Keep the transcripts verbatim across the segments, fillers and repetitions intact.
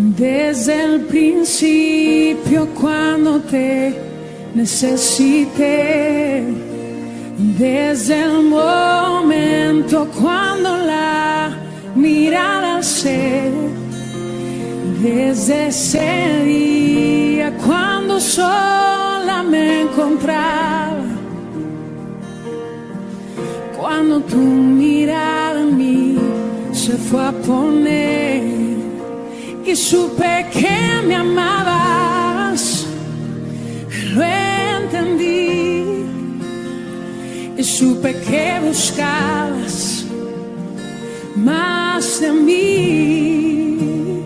Desde el principio, cuando te necesité, desde el momento cuando la mirada se, desde ese día cuando sola me encontraba, cuando tu mirada en mí se fue a poner, y supe que me amabas, lo entendí, y supe que buscabas más de mí,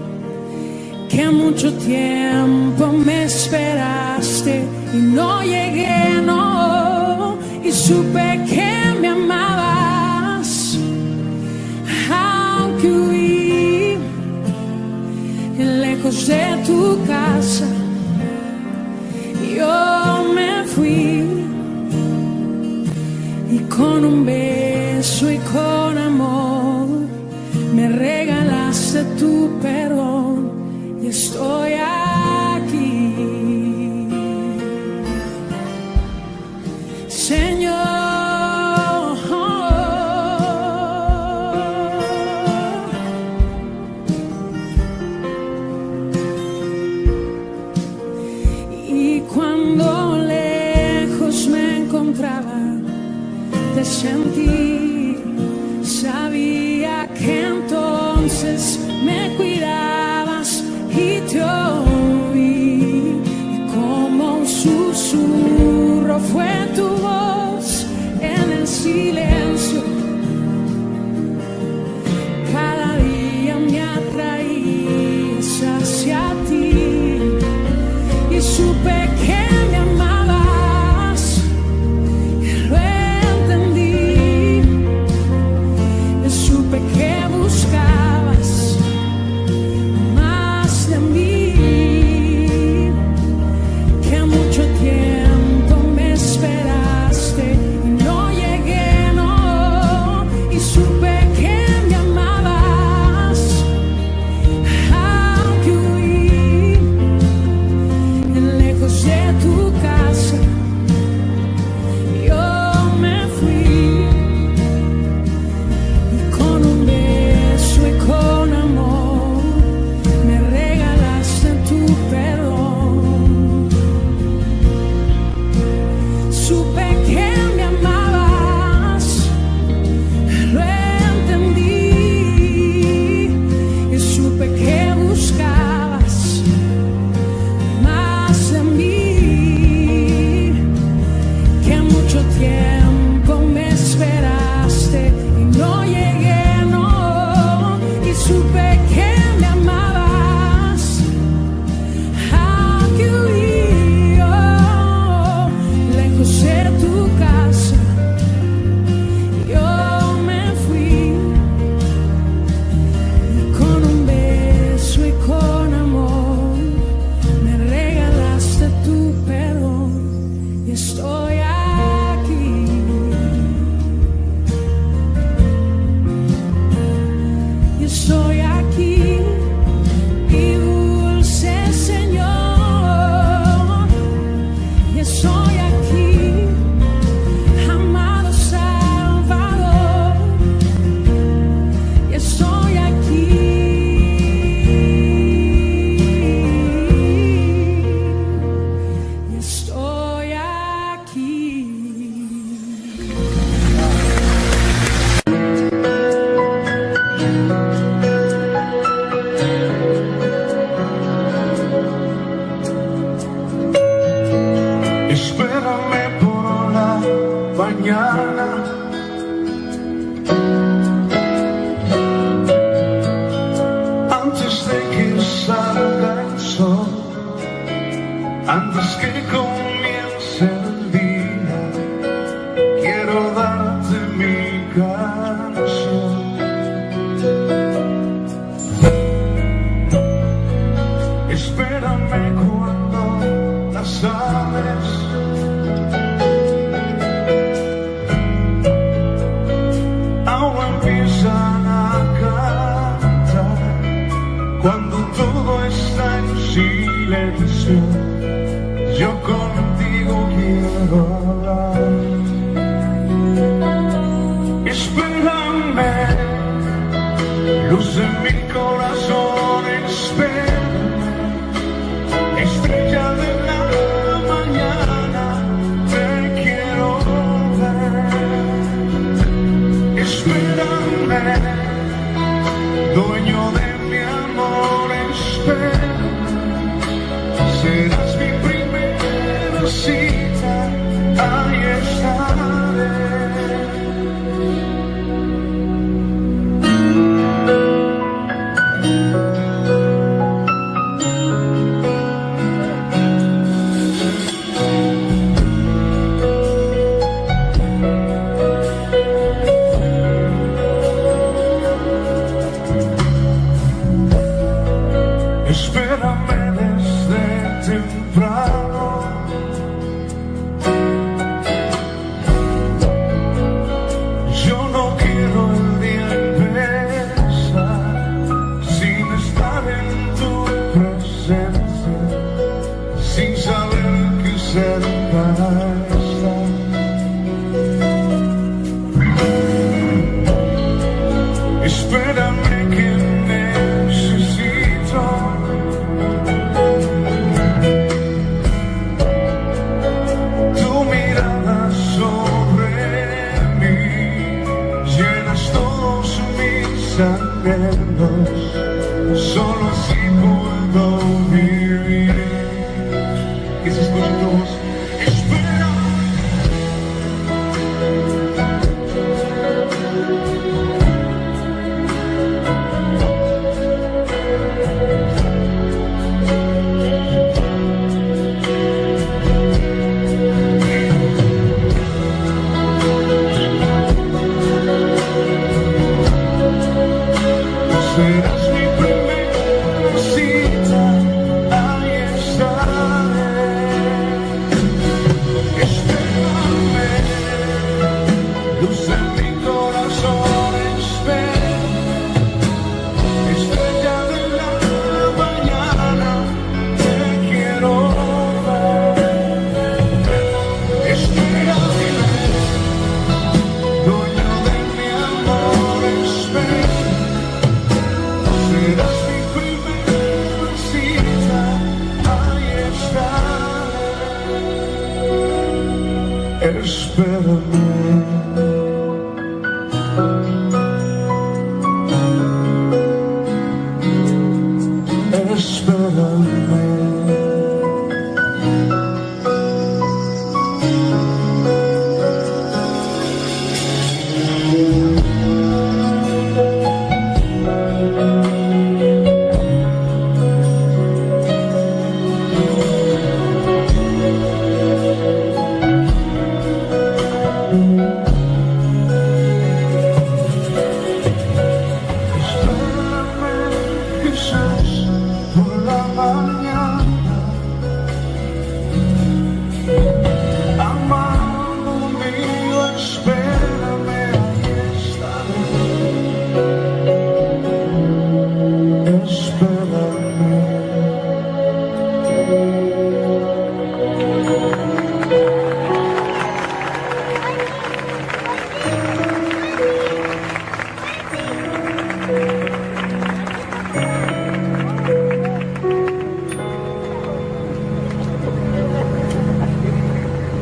que mucho tiempo me esperaste y no llegué, no, y supe que me amabas, aunque huí lejos de tu casa, yo me fui, y con un beso y con amor me regalaste tu perdón, y estoy aquí, Señor. Sentí, sabía que entonces me cuidabas y te oí, y como un susurro fue tu voz en el silencio, cada día me atraías hacia ti, y supe que me amabas. Cuando todo es silencio, yo contigo quiero hablar. Espérame, luz de mi corazón, espérame, estrella de la mañana, te quiero ver. Espérame, dueño de mi amor, espérame. Serás mi primera cita, ahí estaré. Espérame desde temprano, yo no quiero el día empezar sin estar en tu presencia, sin saber que cerca estás. Espérame que solo así puedo vivir. Que se escuche tu voz. Espera, serás mi primera cita, ahí estaré. Espérame, luz en mi corazón, espera, estrella de la mañana, te quiero ver. Espérame, dueño de mi amor, espera. Serás mi primera cita, ahí estaré. Espérame. Espérame.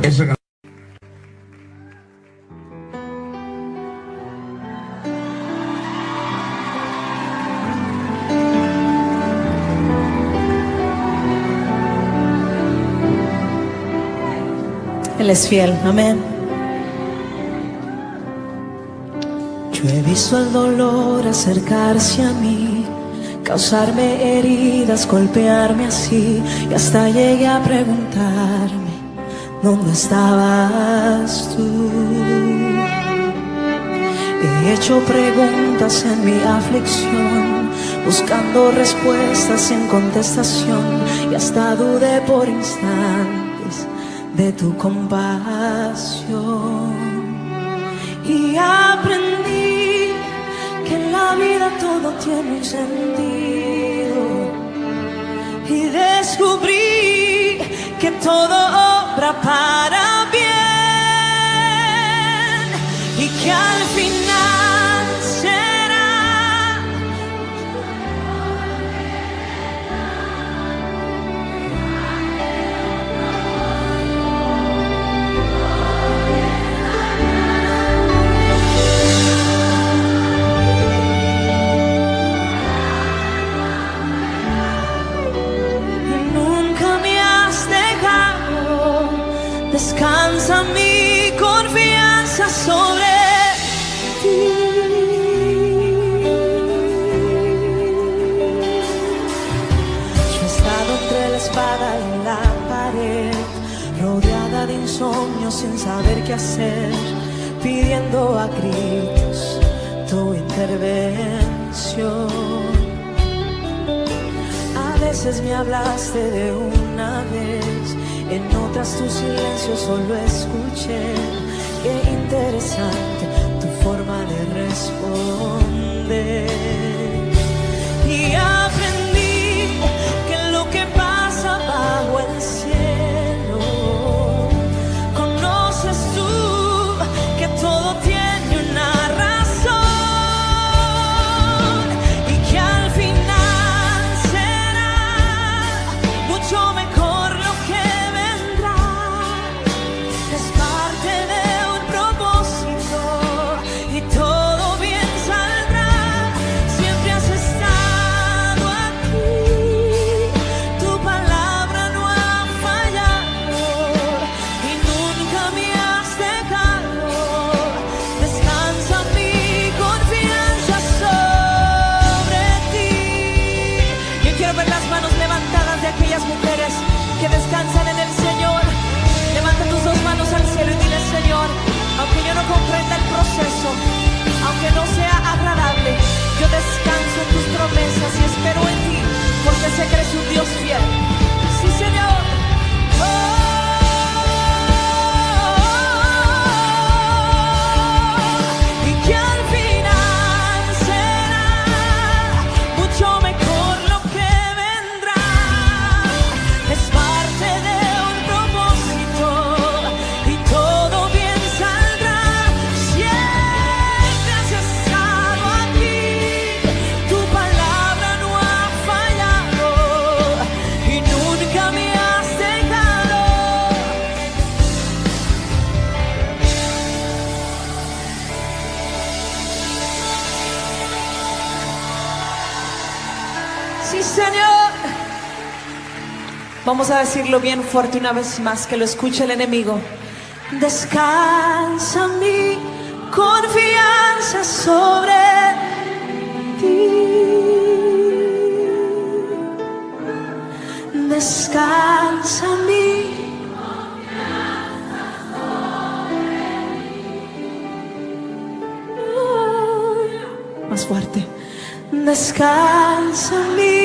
Esa Él es fiel, amén. Yo he visto el dolor acercarse a mí, causarme heridas, golpearme así, y hasta llegué a preguntarme ¿dónde estabas tú? He hecho preguntas en mi aflicción, buscando respuestas sin contestación, y hasta dudé por instantes de tu compasión. Y aprendí que en la vida todo tiene un sentido, y de sea para bien y que al final será y nunca me has dejado. Descansa mi confianza sobre ti. Yo he estado entre la espada y la pared, rodeada de insomnio sin saber qué hacer, pidiendo a gritos tu intervención. A veces me hablaste de una vez, en otras tu silencio solo escuché. Qué interesante tu forma de responder. Y aprendí que lo que pasa bajo el cielo, conoces tú que todo tiene una razón y que al final será mucho mejor. Que descansan en el Señor. Levanta tus dos manos al cielo y dile: Señor, aunque yo no comprenda el proceso, aunque no sea agradable, yo descanso en tus promesas y espero en ti, porque sé que eres un Dios fiel. Sí, Señor. ¡Oh! Vamos a decirlo bien fuerte una vez más, que lo escuche el enemigo. Descansa mi confianza sobre ti. Descansa mi confianza sobre ti. Más fuerte. Descansa mi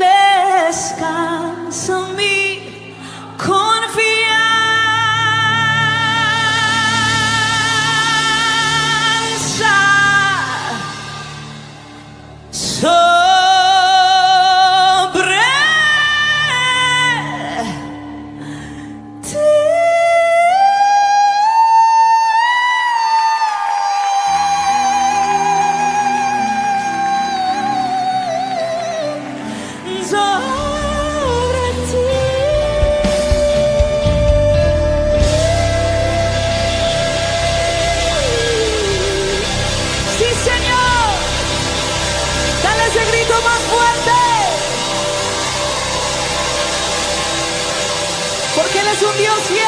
descansa mi confianza sobre ti. Es un Dios fiel.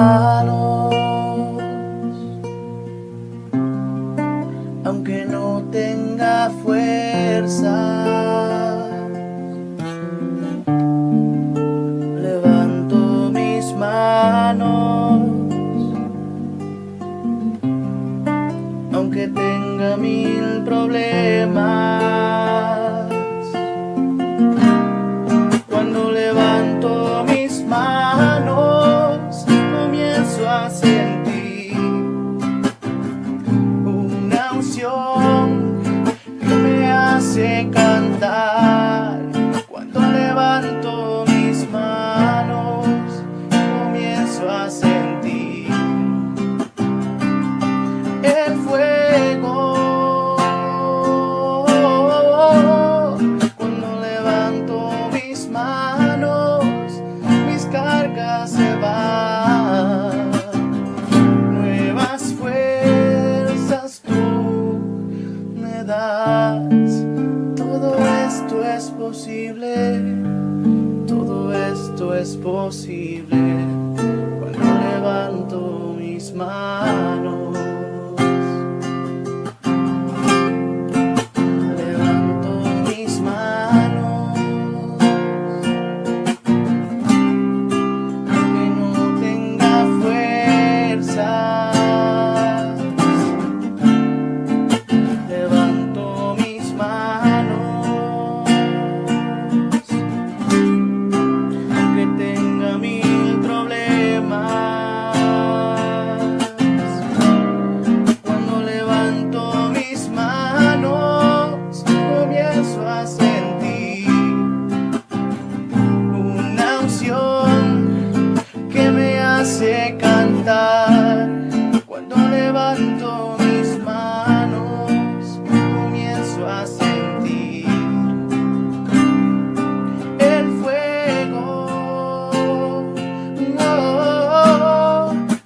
manos, aunque no tenga fuerza, levanto mis manos, aunque tenga mil problemas. Sé cantar cuando levanto mis manos, comienzo a sentir el fuego. Cuando levanto mis manos, mis cargas se van, nuevas fuerzas tú me das. Todo esto es posible, todo esto es posible, cuando levanto mis manos. Levanto mis manos, aunque no tenga fuerzas, levanto mis manos. Sé cantar cuando levanto mis manos, comienzo a sentir el fuego. Oh,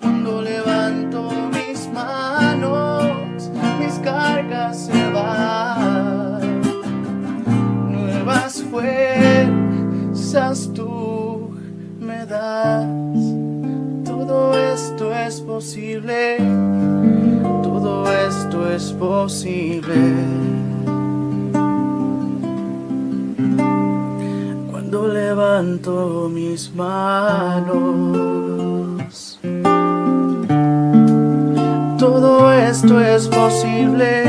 cuando levanto mis manos, mis cargas se van, nuevas fuerzas tú me das. Todo esto es posible, todo esto es posible, cuando levanto mis manos. Todo esto es posible,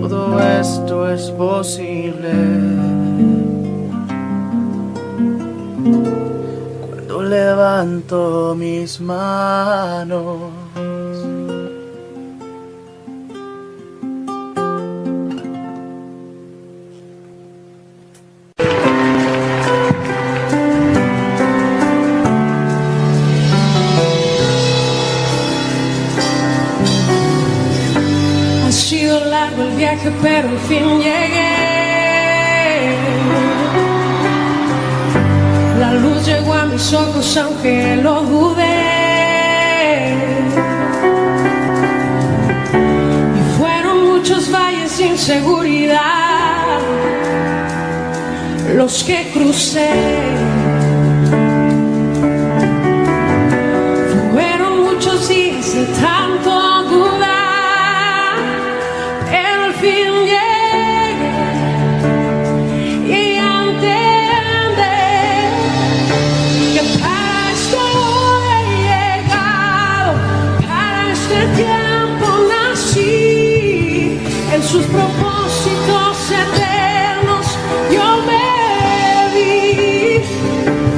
todo esto es posible, levanto mis manos. Ha sido largo el viaje, pero al fin llegué. La luz llegó a mis ojos aunque lo dudé. Y fueron muchos valles sin seguridad los que crucé. Fueron muchos días de tanto dudar, pero al fin llegué. Sus propósitos eternos yo me vi.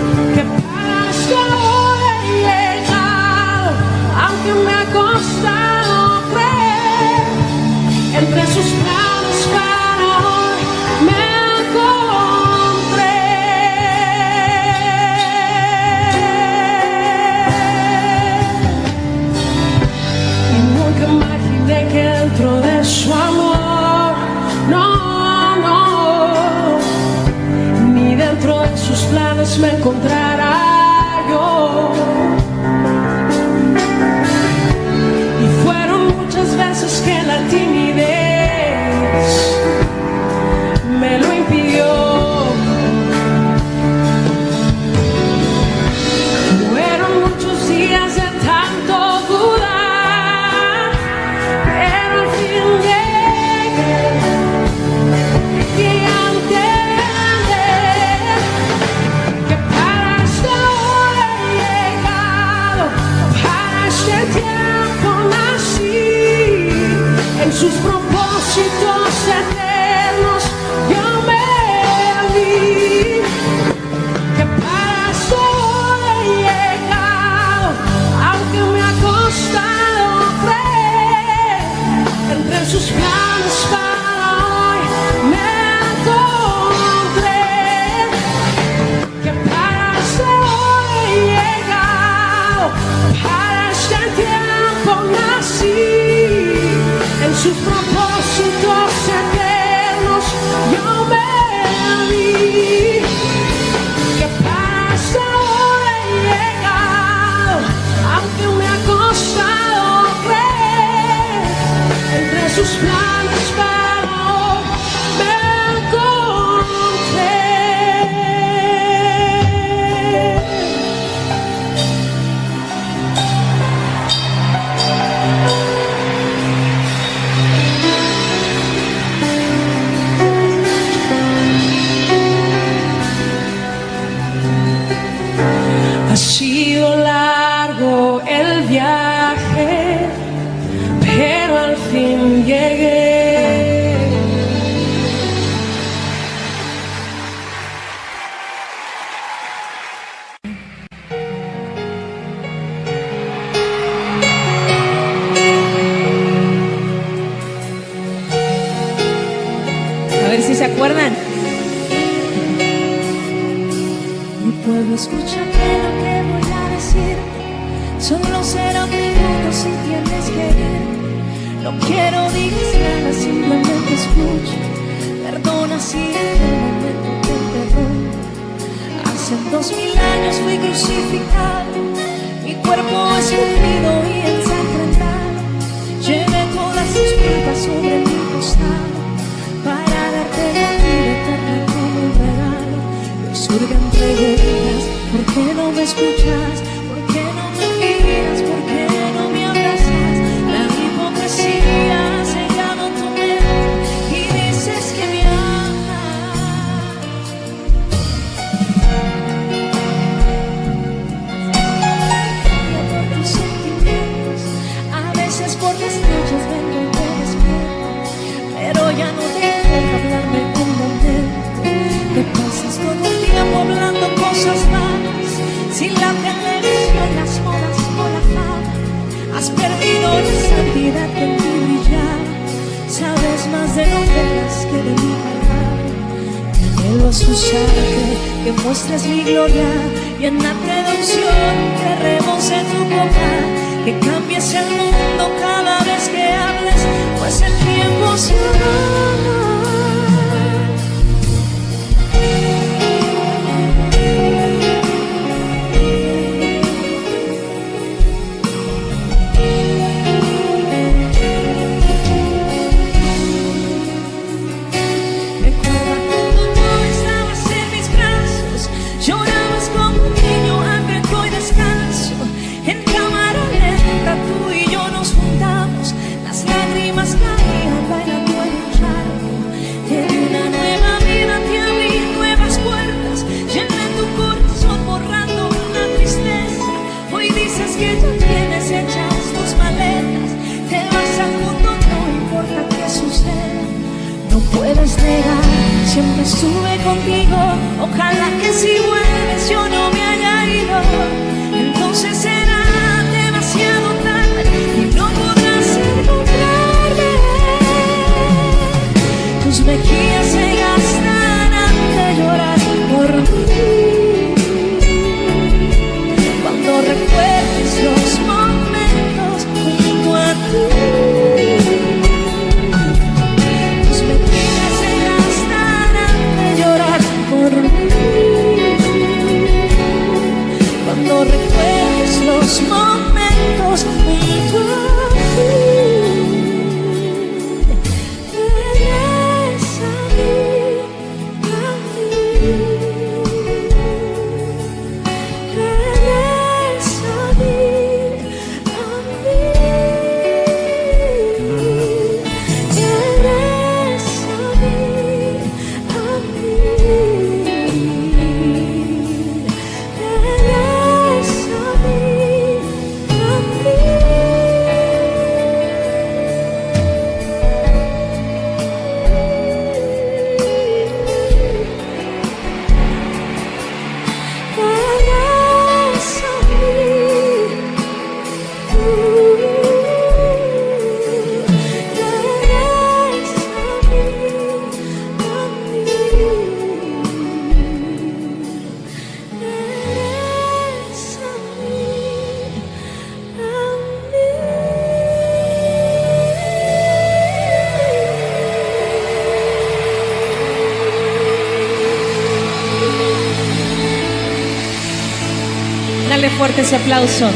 Ese tiempo nací en sus propósitos eternos. Yo me vi que para solo he llegado, aunque me ha costado creer. Entre sus planes para hoy me sus propósitos eternos. Yo me vi que para hasta ahora he llegado, aunque me ha costado creer. Entre sus planes para hoy me encontré. Ha sido largo el viaje, pero al fin llegué. A ver si se acuerdan. Mi pueblo escucha que no. Solo será minutos si tienes que ir. No quiero digas nada, simplemente escucha. Perdona si en el momento que te doy. Hace dos mil años fui crucificado. Mi cuerpo es hundido y ensangrentado. Llevé todas sus culpas sobre mi costado para darte la vida eterna como un regalo. Me surgen preguntas, ¿por qué no me escuchas? Sin la televisión y las modas colapsadas, has perdido la santidad que en ti brillaba. Sabes más de novelas que de mi palabra. Te anhelo a susarte, que muestres mi gloria, llénate de unción, que rebose tu boca, que cambies el mundo cada vez que hables, pues el tiempo se va. Siempre estuve contigo. Ojalá que si vuelves yo no me haya ido. Entonces será demasiado tarde y no podrás encontrarme. Tus mejillas se gastarán de llorar por mí cuando recuerdes los momentos junto a ti. fuerte ese aplauso.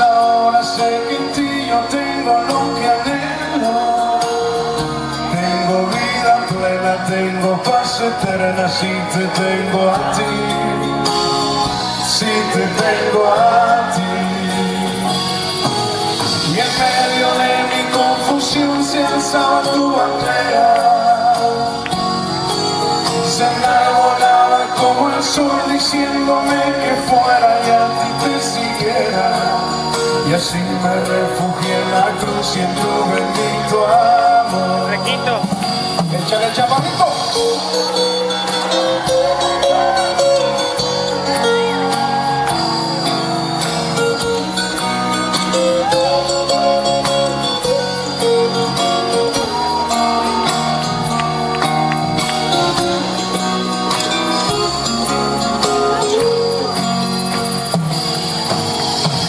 Ahora sé que en ti yo tengo lo que anhelo. Tengo vida plena, tengo paz eterna, si te tengo a ti, si te tengo a ti. Y en medio de mi confusión se alzaba tu bandera, se enarbolaba como el sol diciéndome que fuera y a ti te siguiera. Y así me refugié en la cruz y en tu bendito amor. Requito. Échale, chaparrito.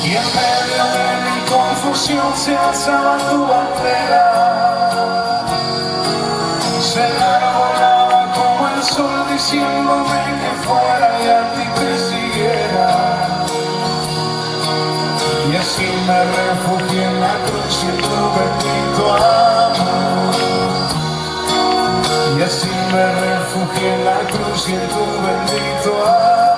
Y en medio de mi confusión se alzaba tu bandera, se enarbolaba como el sol diciéndome que fuera y a ti te siguiera. Y así me refugié en la cruz y en tu bendito amor. Y así me refugié en la cruz y en tu bendito amor.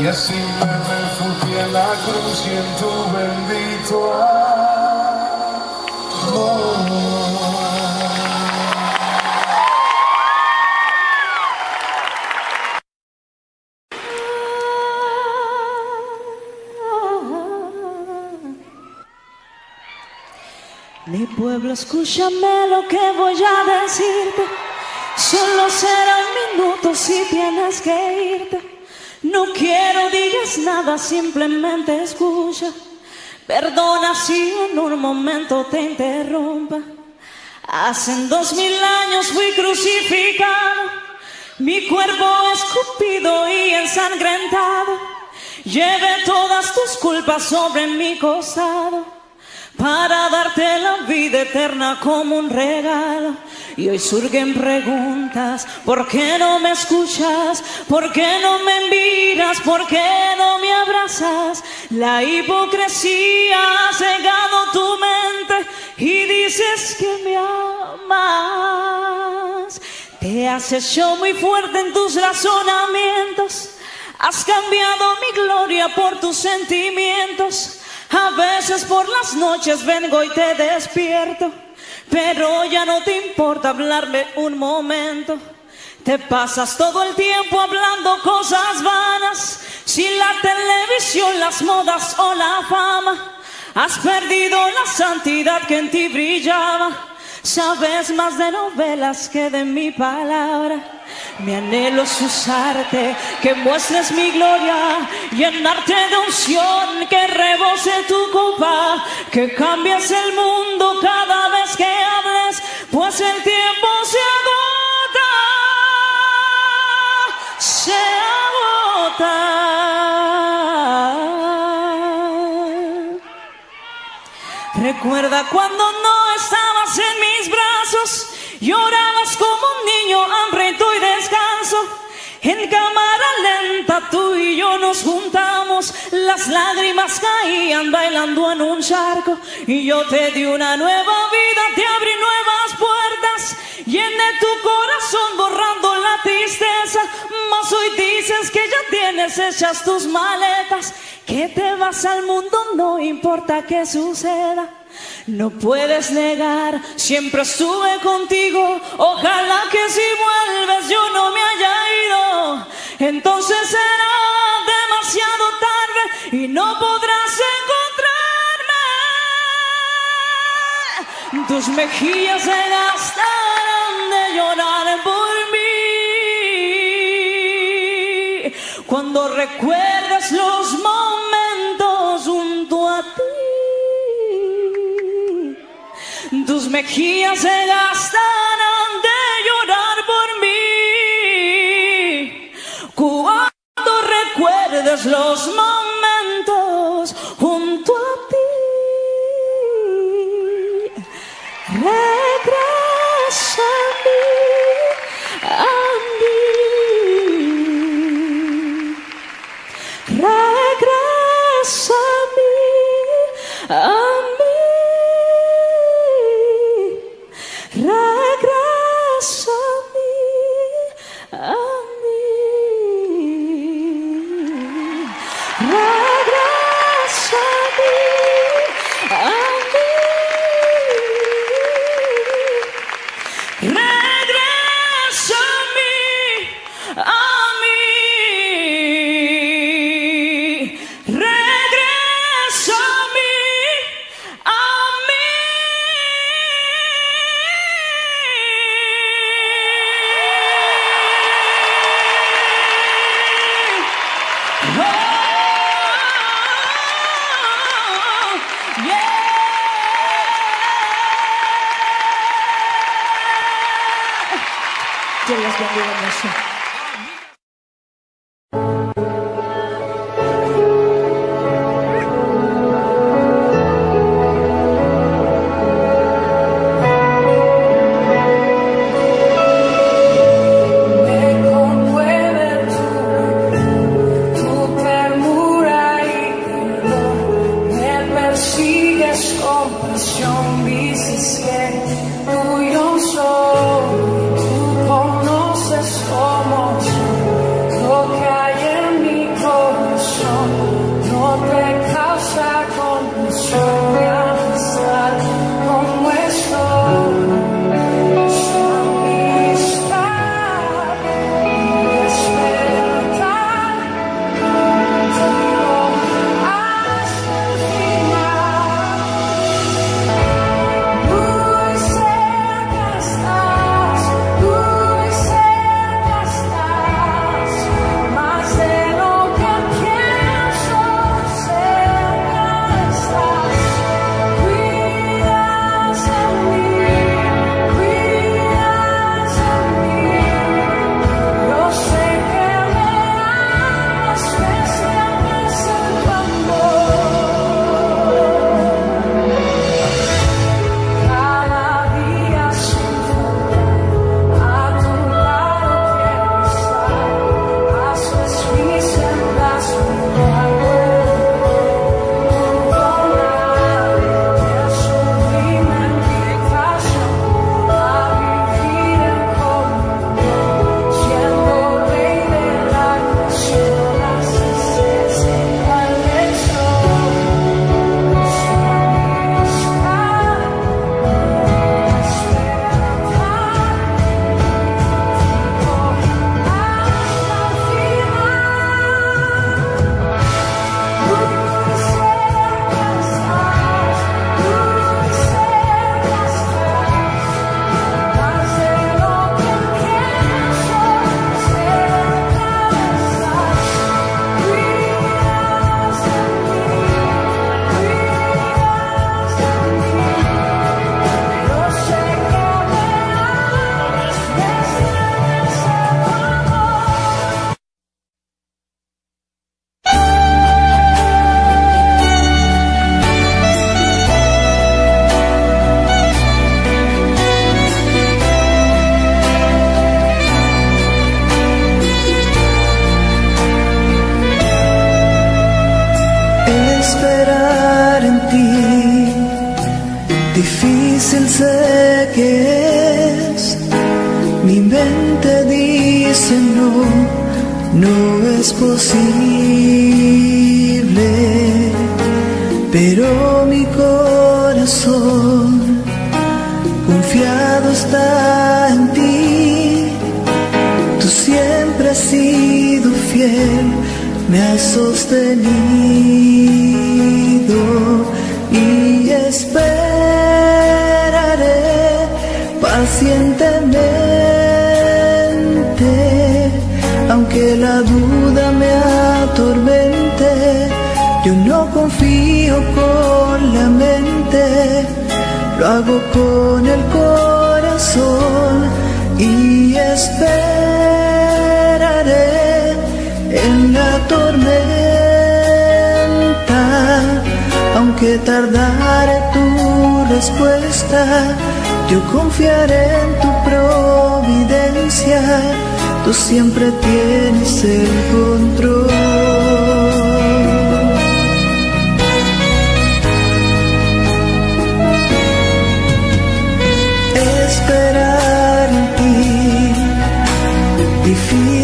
Y así me refugié en la cruz y en tu bendito amor. Mi pueblo, escúchame lo que voy a decirte. Solo será un minuto si tienes que irte. No quiero digas nada, simplemente escucha. Perdona si en un momento te interrumpa. Hace dos mil años fui crucificado, mi cuerpo escupido y ensangrentado. Llevé todas tus culpas sobre mi costado para darte la vida eterna como un regalo. Y hoy surgen preguntas: ¿por qué no me escuchas? ¿Por qué no me miras? ¿Por qué no me abrazas? La hipocresía ha cegado tu mente y dices que me amas. Te has hecho muy fuerte en tus razonamientos, has cambiado mi gloria por tus sentimientos. A veces por las noches vengo y te despierto, pero ya no te importa hablarme un momento. Te pasas todo el tiempo hablando cosas vanas, si la televisión, las modas o la fama. Has perdido la santidad que en ti brillaba. Sabes más de novelas que de mi palabra. Mi anhelo es usarte, que muestres mi gloria, llenarte de unción, que rebose tu copa, que cambies el mundo cada vez que hables, pues el tiempo se agota, se agota. Recuerda cuando no estabas en mis brazos, llorabas como un niño hambriento y descanso. En cámara lenta tú y yo nos juntamos, las lágrimas caían bailando en un charco. Y yo te di una nueva vida, te abrí nuevas puertas, llené tu corazón borrando la tristeza. Mas hoy dices que ya tienes hechas tus maletas, que te vas al mundo, no importa qué suceda. No puedes negar, siempre estuve contigo. Ojalá que si vuelves yo no me haya ido. Entonces será demasiado tarde y no podrás encontrarme. Tus mejillas se gastarán de llorar por mí cuando recuerdes los momentos junto a ti. Tus mejillas se gastarán de llorar por mí cuando recuerdes los momentos junto a ti. Regresa a mí, a mí. Regresa a mí. Control.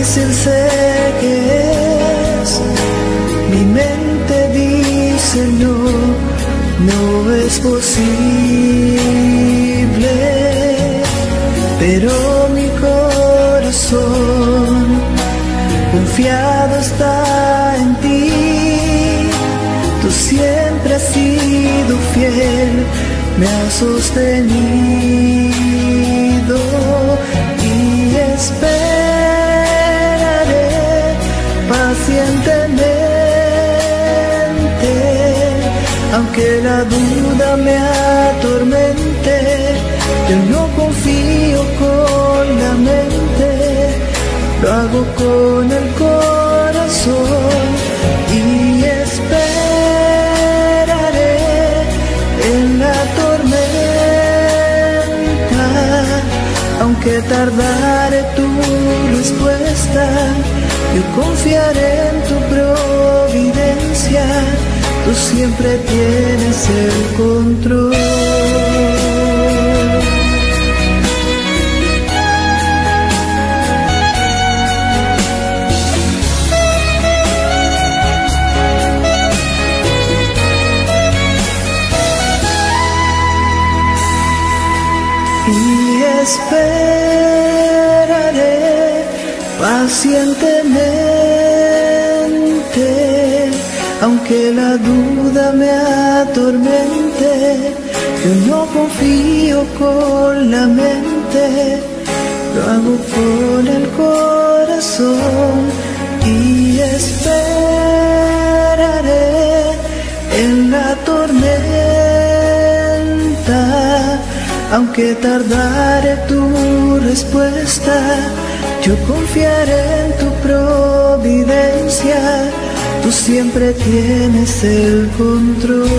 difícil sé que es. Mi mente dice no, no es posible, pero mi corazón confiado está en ti. Tú siempre has sido fiel, me has sostenido y esperaré pacientemente, aunque la duda me atormente. Yo no confío con la mente, lo hago con el corazón y esperaré en la tormenta, aunque tardaré tu respuesta. Yo confiaré en tu providencia, tú siempre tienes el control. Esperaré pacientemente, aunque la duda me atormente. Yo no confío con la mente, lo hago con el corazón y esperaré en la tormenta, aunque tardaré tu respuesta. Yo confiaré en tu providencia, tú siempre tienes el control.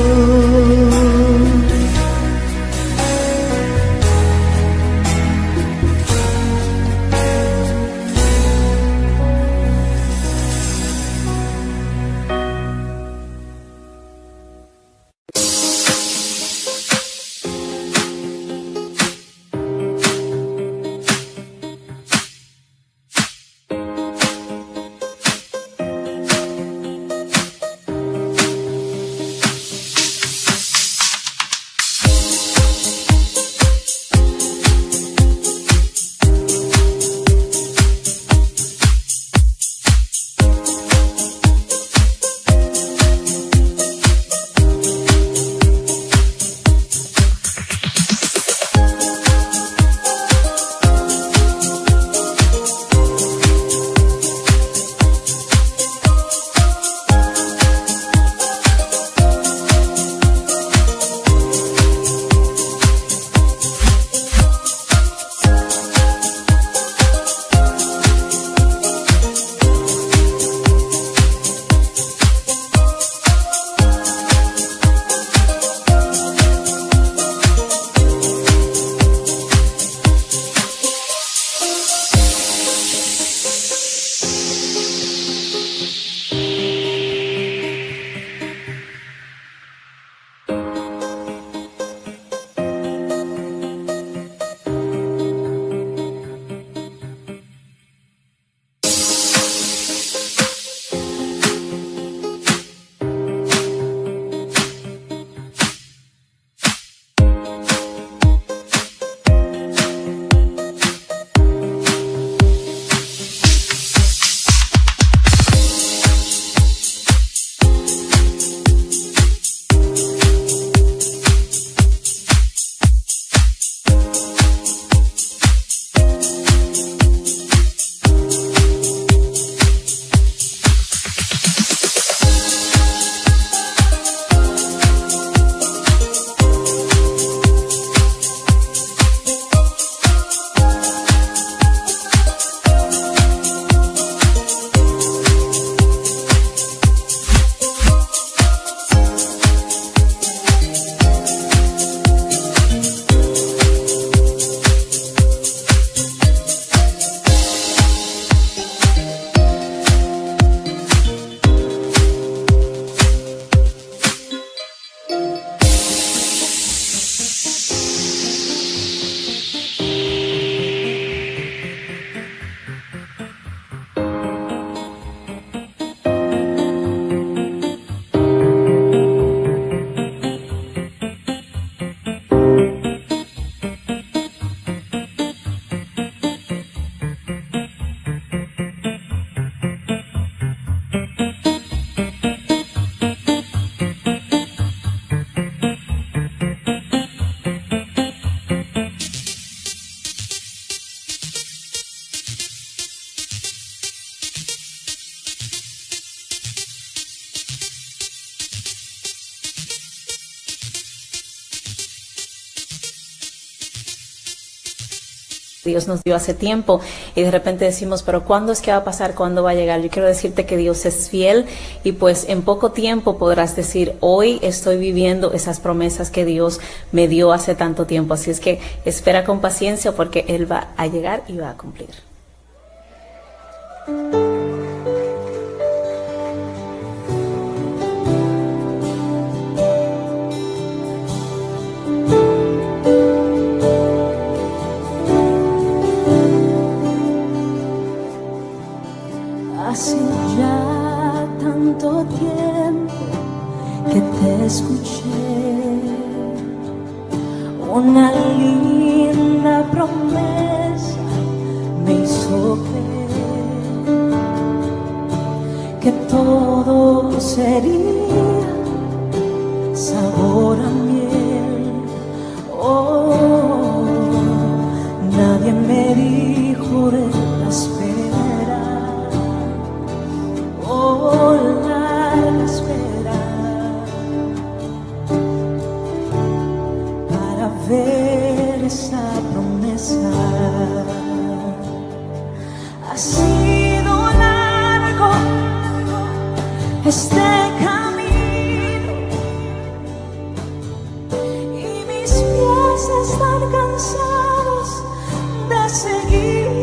Dios nos dio hace tiempo y de repente decimos, pero ¿cuándo es que va a pasar? ¿Cuándo va a llegar? Yo quiero decirte que Dios es fiel y pues en poco tiempo podrás decir, hoy estoy viviendo esas promesas que Dios me dio hace tanto tiempo. Así es que espera con paciencia porque Él va a llegar y va a cumplir. Hace ya tanto tiempo que te escuché, una linda promesa me hizo creer que todo sería sabor a miel. Oh, nadie me dijo de las penas. Larga espera para ver esa promesa. Ha sido largo este camino y mis pies están cansados de seguir.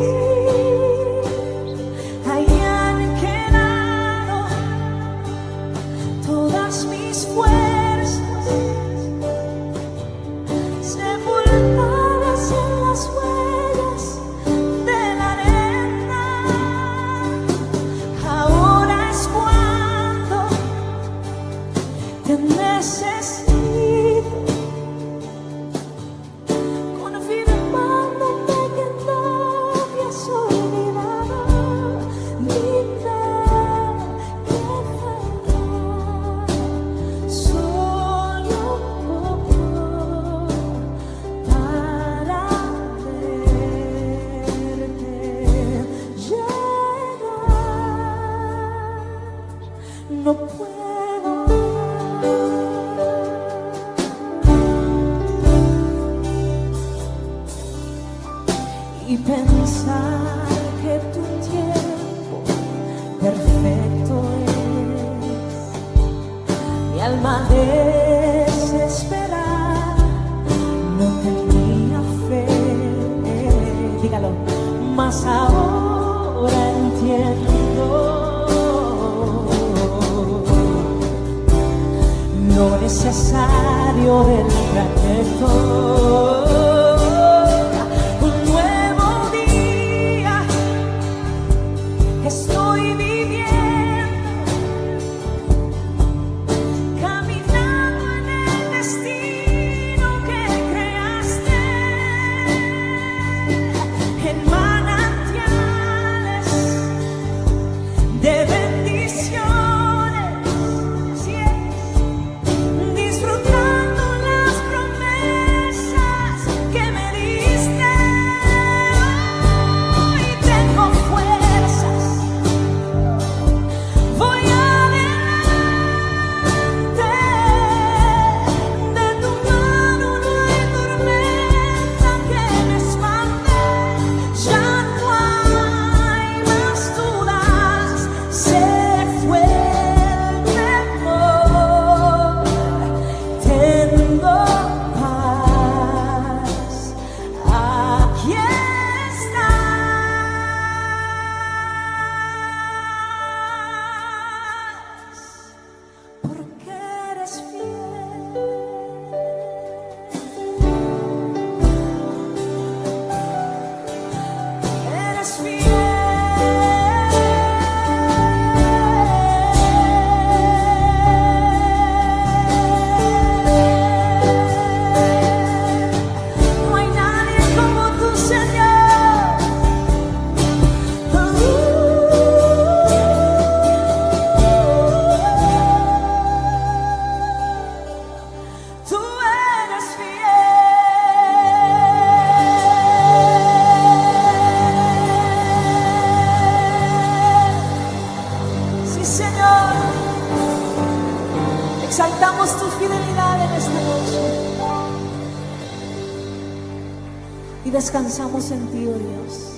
y descansamos en ti, oh Dios.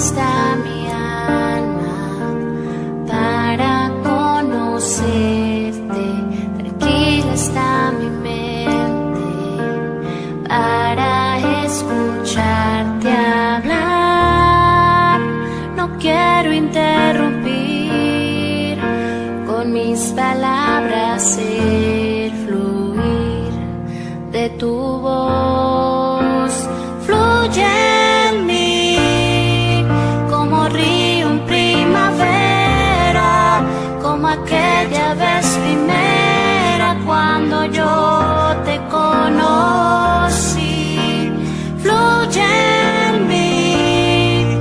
Está mi alma para conocerte, tranquila está mi mente para escucharte hablar. No quiero interrumpir, con mis palabras el fluir de tu voz. Fluye aquella vez primera cuando yo te conocí. Fluye en mí,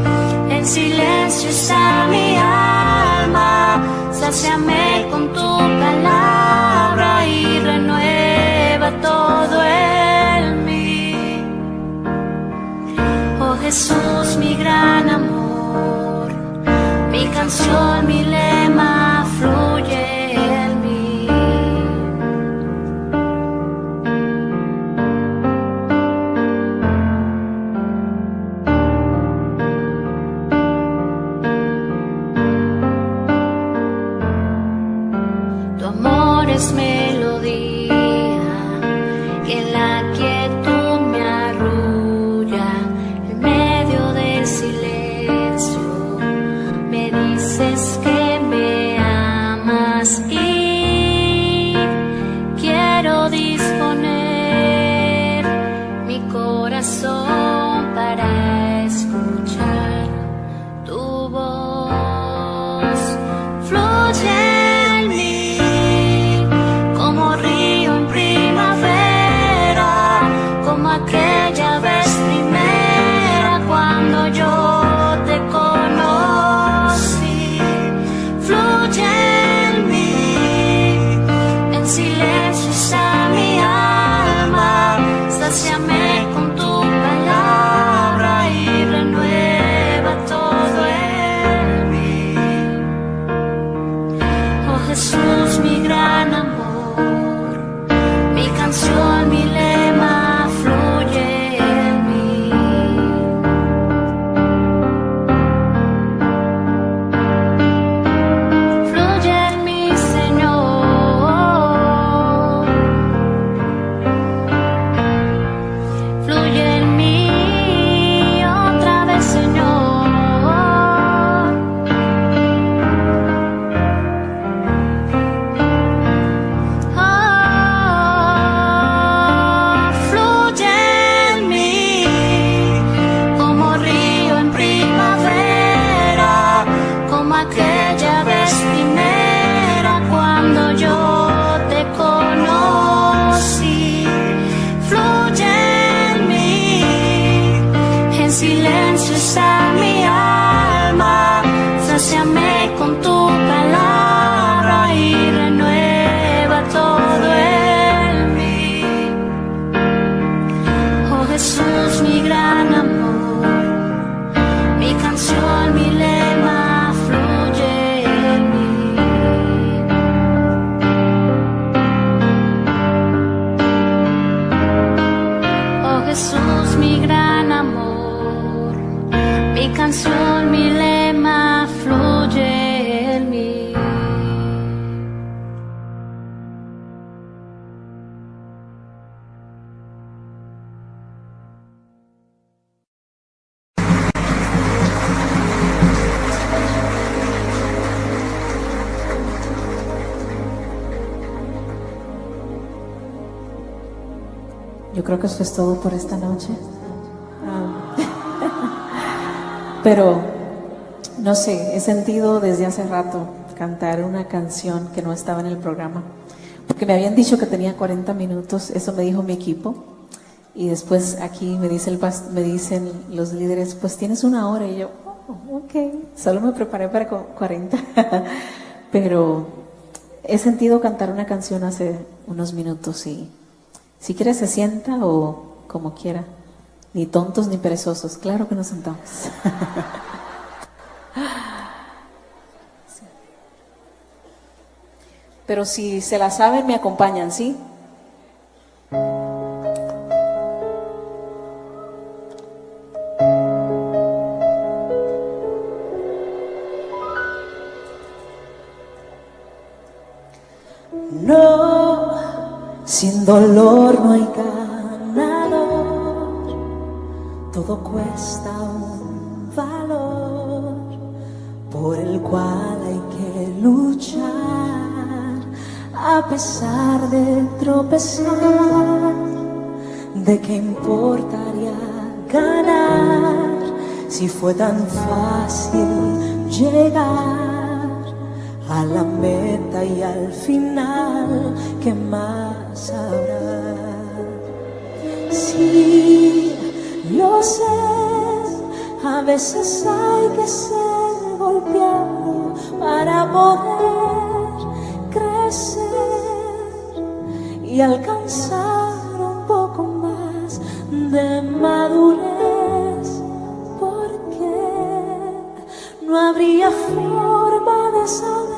en silencio está mi alma, sáciame con tu palabra y renueva todo en mí. Oh Jesús, mi gran amor, mi canción, mi lema, fluye en mí. Tu amor es melodía que en la quietud me arrulla, en medio del silencio me dices que y quiero disponer mi corazón para escuchar tu voz. Fluye en mí como río en primavera, como aquella vez primera cuando yo te conocí. Fluye. Silencio está mi alma, sáciame con tu palabra y renueva todo en mí. Oh Jesús, mi gran amor, mi canción, mi lema, fluye en mí. Fluye en mí, Señor. Silencio está mi alma, sáciame con tu palabra y renueva todo en mí. Oh Jesús, mi gran amor, mi canción, mi lema, fluye en mí. Oh Jesús, mi gran amor, mi canción, mi lema, fluye en mí. Yo creo que eso es todo por esta noche. Pero, no sé, he sentido desde hace rato cantar una canción que no estaba en el programa, porque me habían dicho que tenía cuarenta minutos, eso me dijo mi equipo, y después aquí me, dice el, me dicen los líderes, pues tienes una hora, y yo, oh, ok, solo me preparé para cuarenta, pero he sentido cantar una canción hace unos minutos y Si quiere se sienta o como quiera. Ni tontos ni perezosos. Claro que nos sentamos. Pero si se la saben, me acompañan, ¿sí? No, sin dolor no hay ganador, todo cuesta un valor por el cual hay que luchar, a pesar de tropezar, de qué importaría ganar si fue tan fácil llegar a la meta y al final, ¿qué más habrá? Sí, lo sé, a veces hay que ser golpeado para poder crecer y alcanzar un poco más de madurez, porque no habría forma de saber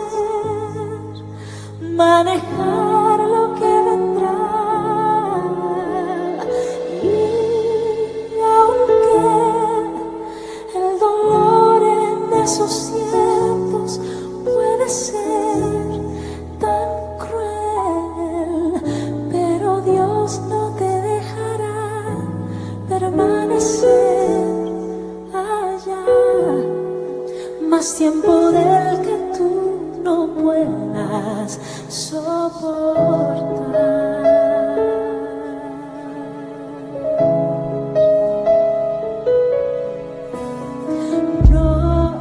manejar lo que vendrá. Y aunque el dolor en esos tiempos puede ser tan cruel, pero Dios no te dejará permanecer allá más tiempo del que tú no puedas soportar. No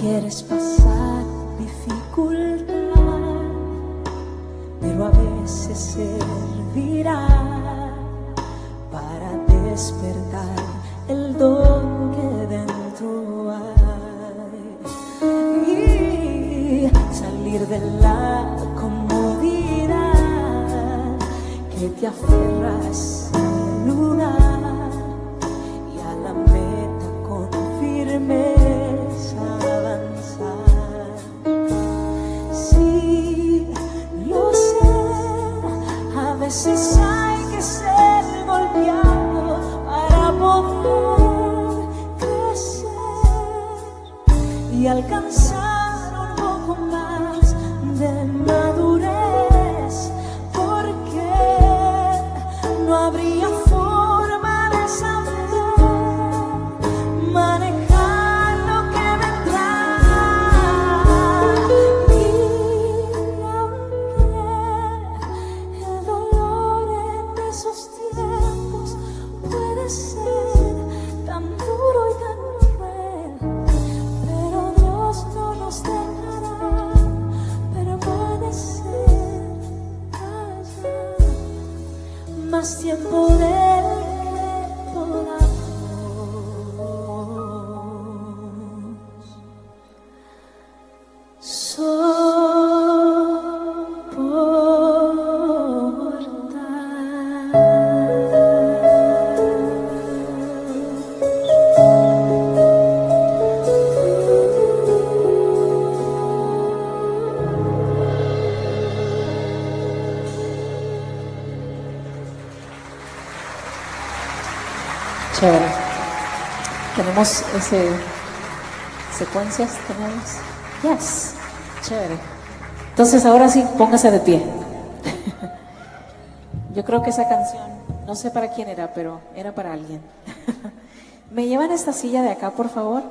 quieres pasar dificultad, pero a veces servirá para despertar el don que dentro hay y salir de la te aferras al lugar y a la meta con firmeza avanzar. Sí, lo sé, a veces hay que ser golpeado para poder crecer y alcanzar un poco más de madurez. Tenemos ese, secuencias, tenemos, yes, chévere. Entonces ahora sí, póngase de pie. Yo creo que esa canción, no sé para quién era, pero era para alguien. ¿Me llevan esta silla de acá, por favor?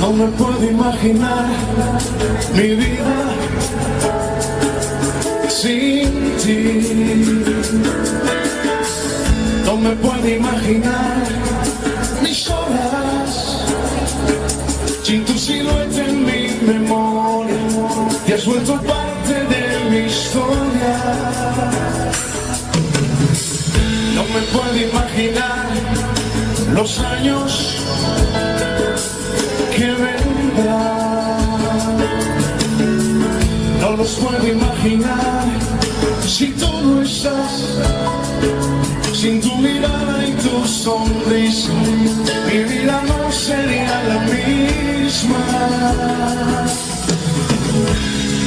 No me puedo imaginar mi vida sin ti. No me puedo imaginar mis horas sin tu silueta en mi memoria. Te has vuelto parte de mi historia. No me puedo imaginar los años que vendrán. No los puedo imaginar si tú no estás. Sin tu mirada y tu sonrisa, mi vida no sería la misma.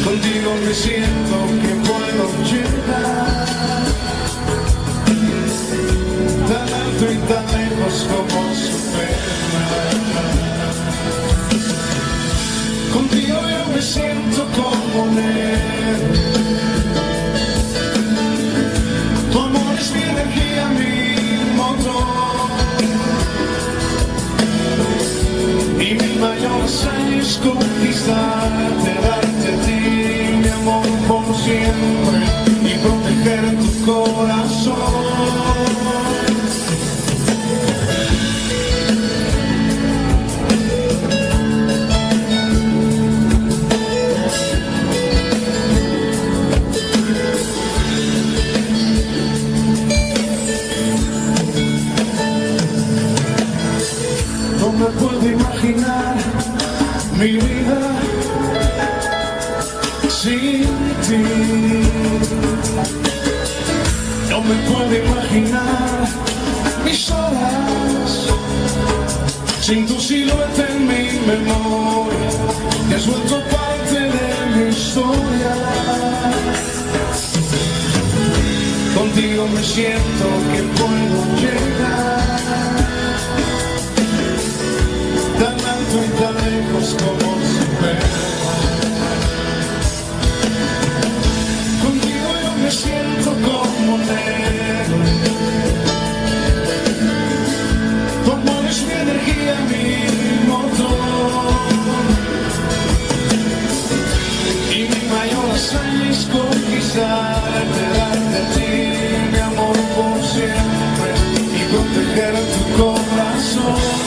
Contigo me siento que puedo llegar tan alto y tan lejos como Superman. Contigo yo me siento como Nero. Años conquistarte, darte a ti mi amor por siempre y proteger tu corazón. No me puedo imaginar mi vida sin ti. No me puedo imaginar mis horas sin tu silueta en mi memoria. Te has vuelto parte de mi historia. Contigo me siento que puedo llegar tan alto y tan lejos como Superman. Contigo yo me siento como Nero. Tu amor es mi energía, mi motor. Y mi mayor hazaña es conquistarte, darte a ti mi amor por siempre y proteger tu corazón.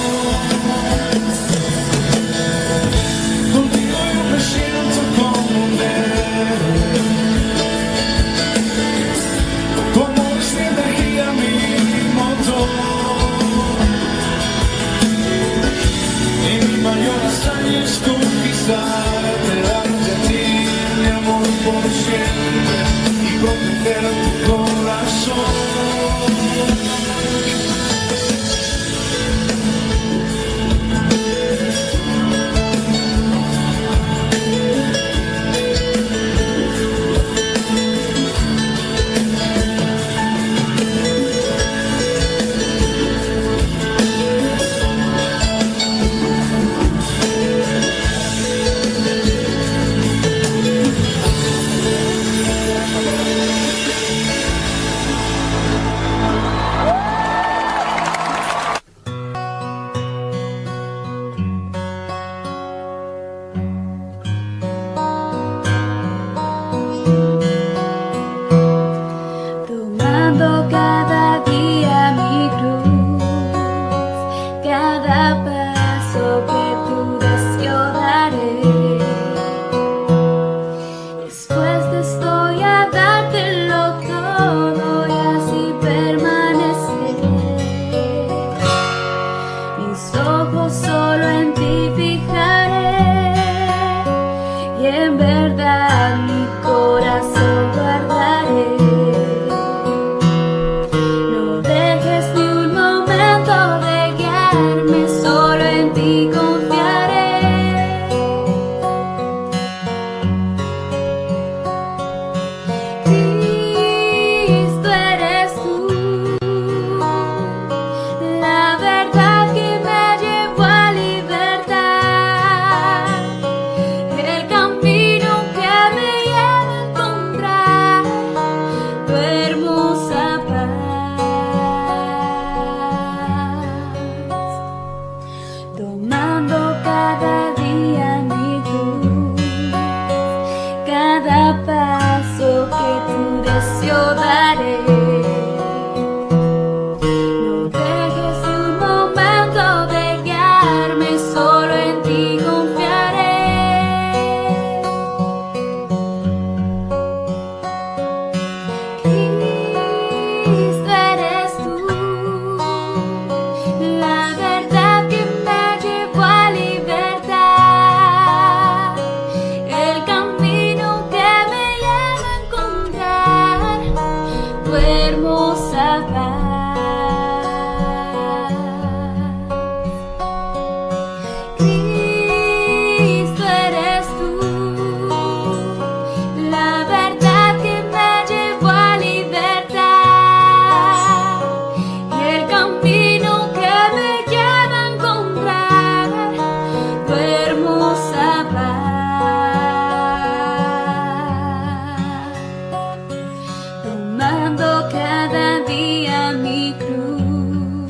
a mi cruz.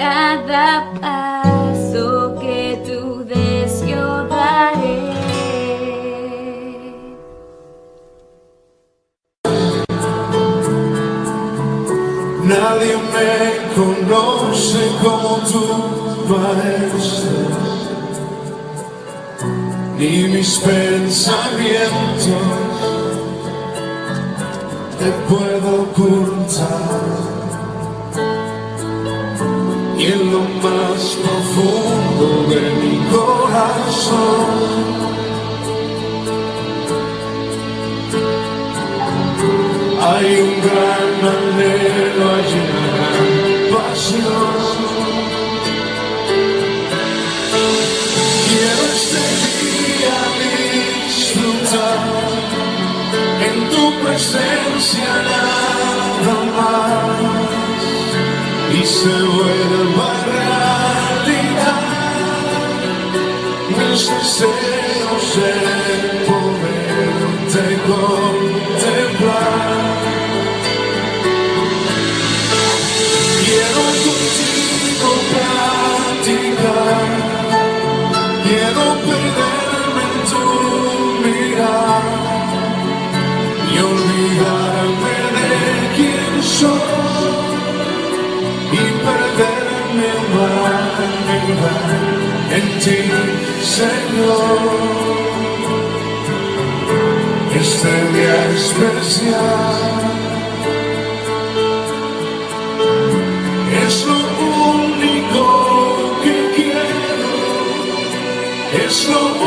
Cada paso que tú des yo daré. Nadie me conoce como tú, pareces. Ni mis pensamientos te puedo ocultar. Y en lo más profundo de mi corazón hay un gran anhelo a llenar pasión. Quiero este en tu presencia nada más y se vuelva realidad mis deseos de poderte contemplar. Quiero contigo platicar, quiero perder y olvidarme de quién soy y perderme vanidad en ti, Señor. Este día especial es lo único que quiero, es lo único.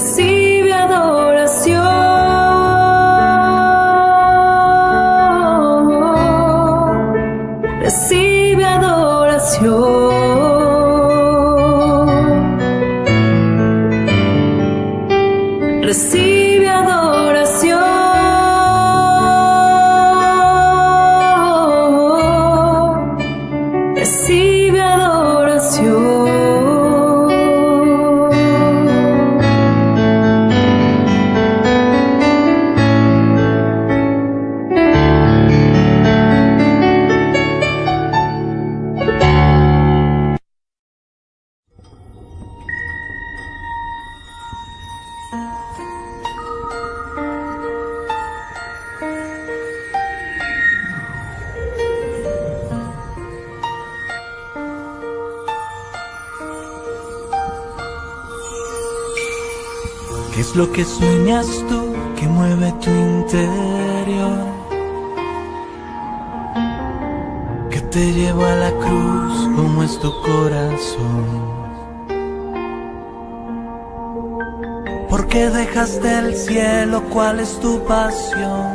recibe adoración, recibe adoración, recibe adoración, recibe adoración. ¿Qué es lo que sueñas tú que mueve tu interior? ¿Qué te llevó a la cruz? ¿Cómo es tu corazón? ¿Por qué dejaste el cielo? ¿Cuál es tu pasión?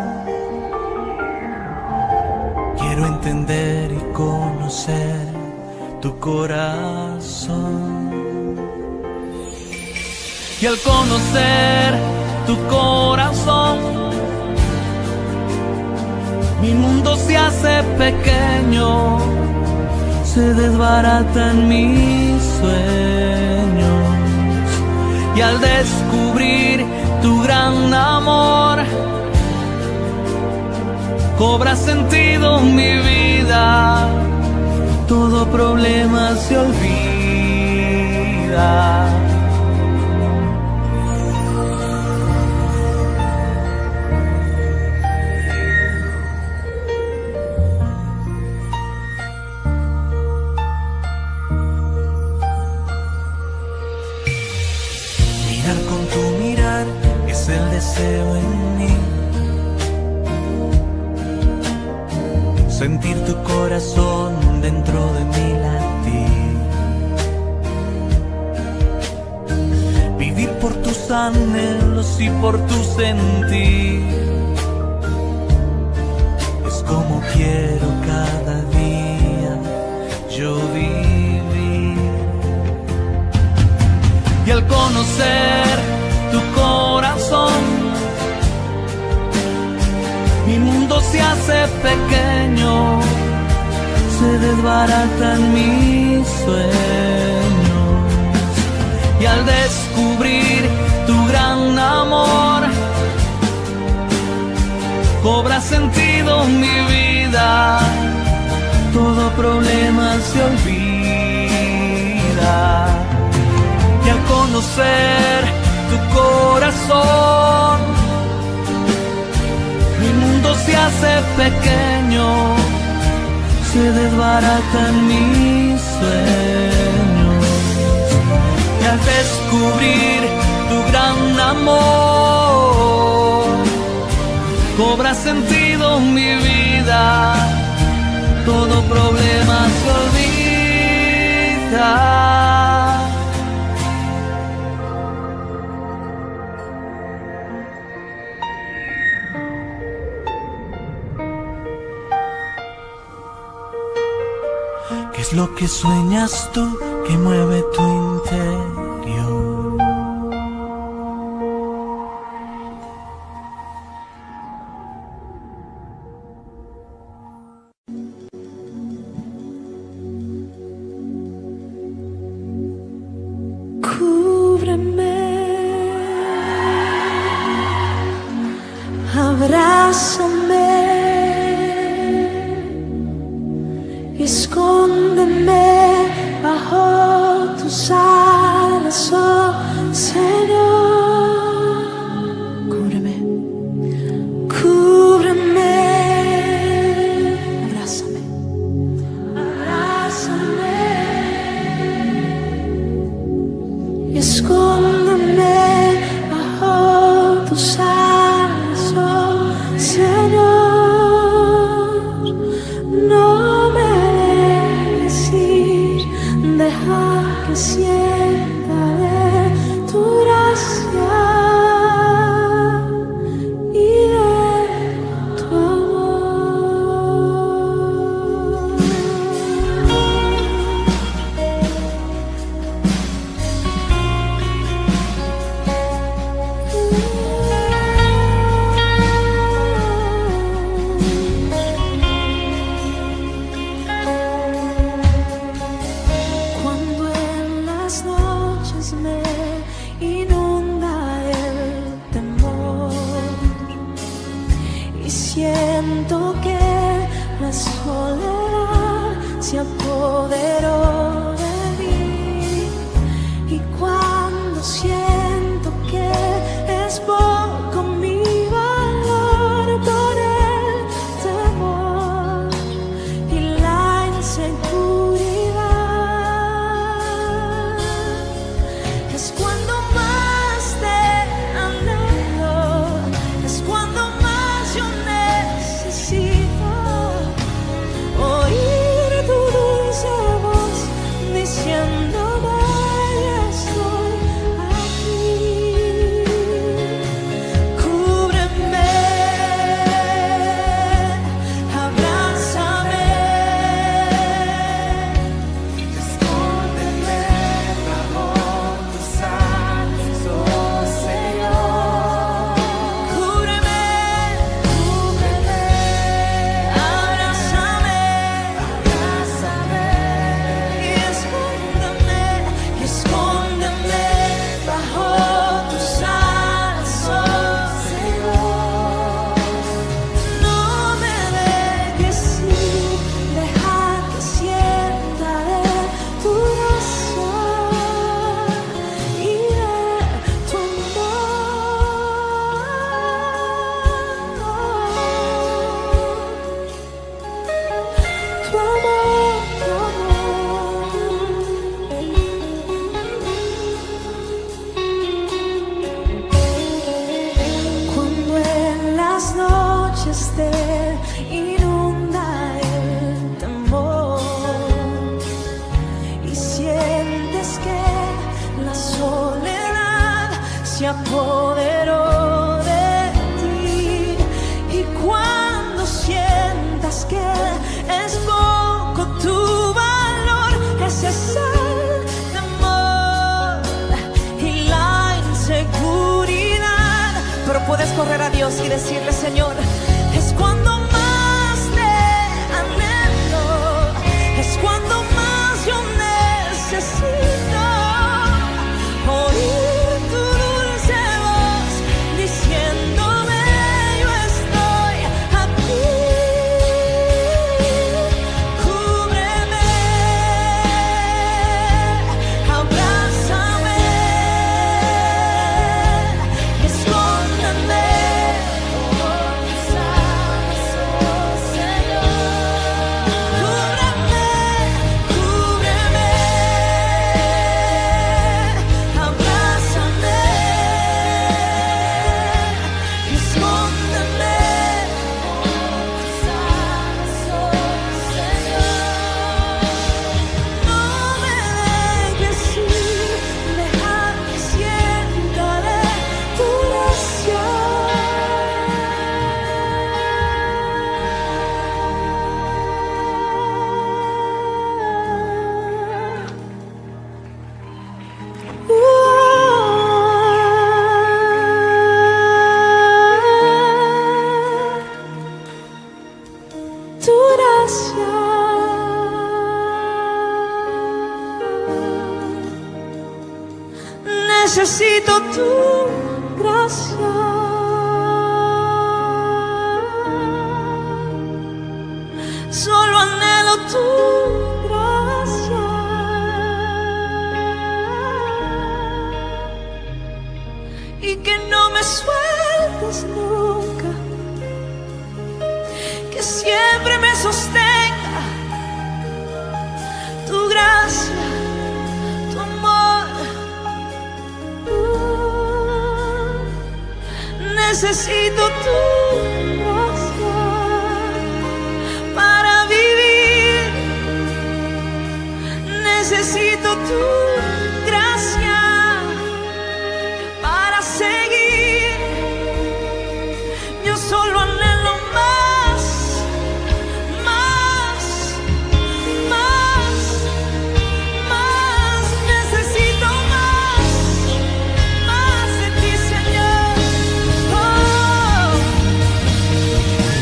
Quiero entender y conocer tu corazón. Y al conocer tu corazón, mi mundo se hace pequeño, se desbaratan mis sueños. Y al descubrir tu gran amor, cobra sentido mi vida, todo problema se olvida. El deseo en mí, sentir tu corazón dentro de mí latir, vivir por tus anhelos y por tu sentir, es como quiero cada día yo vivir. Y al conocer tu corazón, mi mundo se hace pequeño, se desbaratan mis sueños. Y al descubrir tu gran amor, cobra sentido mi vida, todo problema se olvida. Y al conocer tu corazón, mi mundo se hace pequeño, se desbaratan mis sueños. Y al descubrir tu gran amor, cobra sentido mi vida, todo problema se olvida. ¿Qué es lo que sueñas tú que mueve tu interior? Cúbreme, abrázame, escóndeme bajo tus alas, oh Señor. Cúbreme, cúbreme, abrázame, abrázame, escóndeme bajo tus alas, oh Señor. No deja que sienta de tu tanto que la soledad se apoderó de mí. Y cuando siento que es poco mi valor por el temor y la inseguridad, es cuando más te anhelo, es cuando más yo necesito oír tu dulce voz diciendo: se apoderó de ti, y cuando sientas que es poco tu valor, ese es el temor y la inseguridad. Pero puedes correr a Dios y decirle: Señor, es cuando más te anhelo, es cuando más yo necesito oír necesito tu gracia. Solo anhelo tu gracia. Y que no me sueltes nunca. Que siempre me sostenga tu gracia. Necesito tu gracia para vivir. Necesito tu gracia para seguir. Yo solo anhelo más, más, más, más. Necesito necesito más,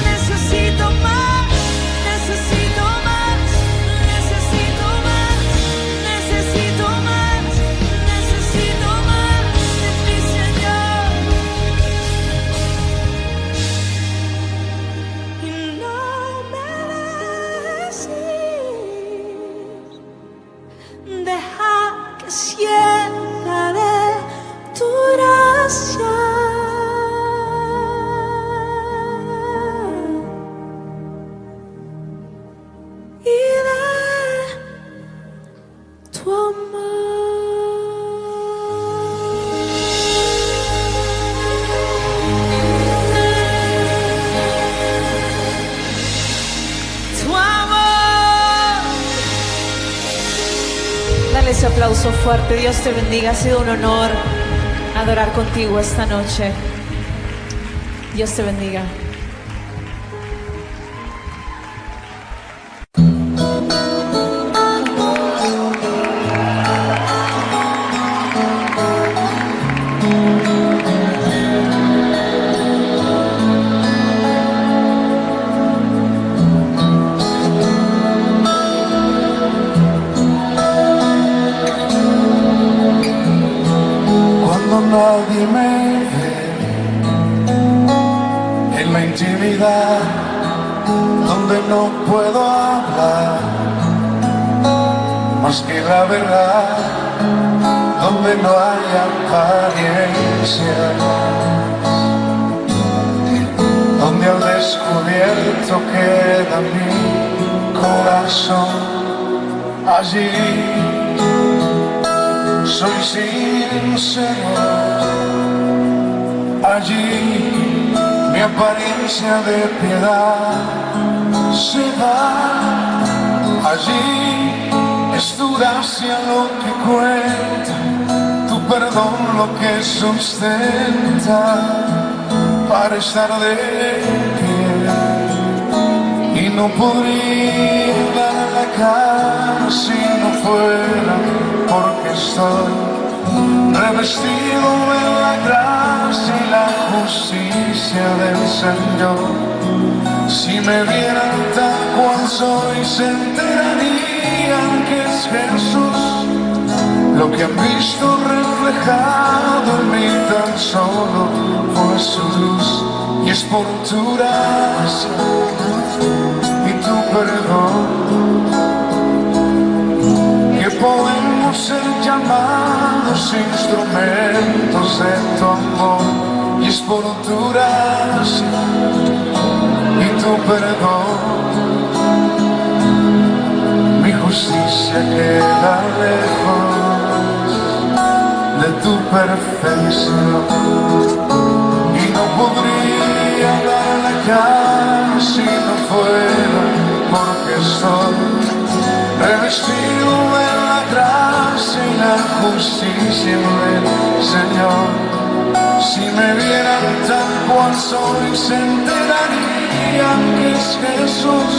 necesito más, necesito más. ese aplauso fuerte. Dios te bendiga. Ha sido un honor adorar contigo esta noche. Dios te bendiga. Donde no puedo hablar más que la verdad, donde no hay apariencia, donde al descubierto queda mi corazón. Allí soy sincero, allí mi apariencia de piedad se va. Allí es tu gracia lo que cuenta, tu perdón lo que sustenta para estar de pie. Y no podría dar la cara si no fuera porque estoy revestido de la gracia y la justicia del Señor. Si me vieran tal cual soy, se enterarían que es Jesús. Lo que han visto reflejado en mí tan solo fue su luz, y es por tu gracia y tu perdón que podemos ser llamados instrumentos de tu amor. Y es por tu gracia y tu perdón, mi justicia queda lejos de tu perfección. Y no podría dar la cara si no fuera porque estoy revestido de la gracia y la justicia del Señor. Si me vieran tal cual soy, se enterarían que es Jesús.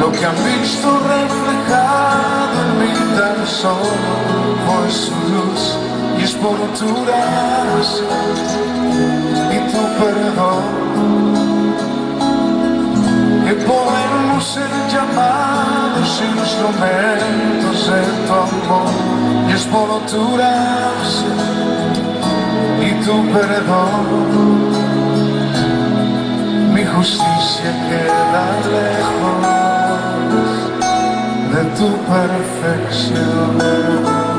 Lo que han visto reflejado en mí tan solo fue su luz, y es por tu gracia y tu perdón que podemos ser llamados instrumentos de tu amor. Y es por tu gracia y tu perdón, mi justicia queda lejos de tu perfección.